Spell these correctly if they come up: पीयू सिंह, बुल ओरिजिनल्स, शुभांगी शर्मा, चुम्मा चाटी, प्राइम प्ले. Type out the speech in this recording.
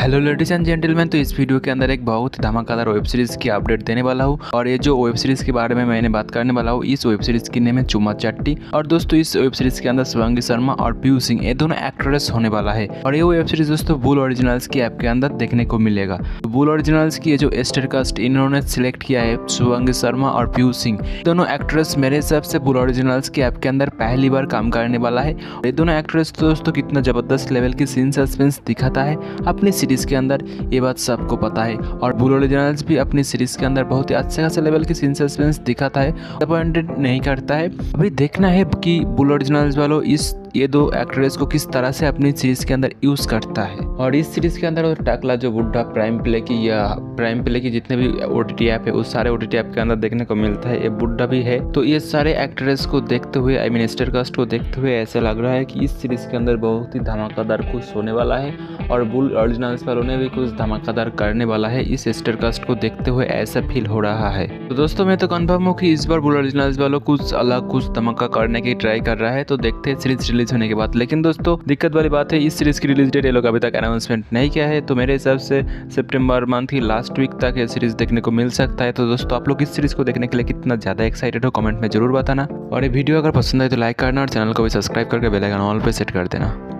Hello ladies and gentleman, तो इस video के अंदर एक बहुत ही धमाकेदार वेब सीरीज़ की अपडेट देने वाला हूँ। और ये जो वेब सीरीज़ के बारे में मैंने बात करने वाला हूँ, इस वेब सीरीज़ की नेम है चुम्मा चाटी। और दोस्तों इस वेब सीरीज़ के अंदर शुभांगी शर्मा और पीयू सिंह ये दोनों एक्ट्रेस होने वाला है। और ये वेब सीरीज़ दोस्तों बुल ओरिजिनल्स की ऐप के अंदर देखने को मिलेगा। बुल ओरिजिनल्स की जो स्टार कास्ट इन्होंने सिलेक्ट किया है शुभांगी शर्मा और पीयू सिंह, दोनों एक्ट्रेस मेरे हिसाब से बुल ओरिजिनल्स की ऐप के अंदर पहली बार काम करने वाला है। ये दोनों एक्ट्रेस दोस्तों कितना जबरदस्त लेवल की सीन सस्पेंस दिखाता है अपनी सीरीज के अंदर, ये बात सबको पता है। और बुल ओरिजिनल्स भी अपनी सीरीज के अंदर बहुत ही अच्छे खासे लेवल के सीन सस्पेंस दिखाता है, डिसअपॉइंटेड नहीं करता है। अभी देखना है कि बुल ओरिजिनल्स वालों ये दो एक्ट्रेस को किस तरह से अपनी सीरीज के अंदर यूज करता है। और इस सीरीज के अंदर टकला जो बुढ़ा प्राइम प्ले की जितने भी OTT ऐप है उस सारे OTT ऐप के अंदर देखने को मिलता है, ये बुढ़ा भी है। तो ये सारे एक्ट्रेस को देखते हुए, आई मीन स्टार कास्ट को देखते हुए, ऐसा लग रहा है कि इस सीरीज के अंदर बहुत ही धमाकेदार कुछ होने वाला है। और बुल ओरिजिनल्स वालों ने भी कुछ धमाकेदार करने वाला है, इस स्टार कास्ट को देखते हुए ऐसा फील हो रहा है। तो दोस्तों मैं तो कन्फर्म हूँ कि इस बार बुल ओरिजिनल्स वालों कुछ अलग कुछ धमाका करने की ट्राई कर रहा है। तो देखते हैं सीरीज होने के बाद। लेकिन दोस्तों दिक्कत वाली बात है, इस सीरीज की रिलीज डेट ये लोग अभी तक अनाउंसमेंट नहीं किया है। तो मेरे हिसाब से सितंबर मंथ की लास्ट वीक तक ये सीरीज देखने को मिल सकता है। तो दोस्तों आप लोग इस सीरीज को देखने के लिए कितना ज्यादा एक्साइटेड हो कमेंट में जरूर बताना। और ये वीडियो अगर पसंद आए तो लाइक करना और चैनल को भी सब्सक्राइब करके बेल आइकन ऑल पे सेट कर देना।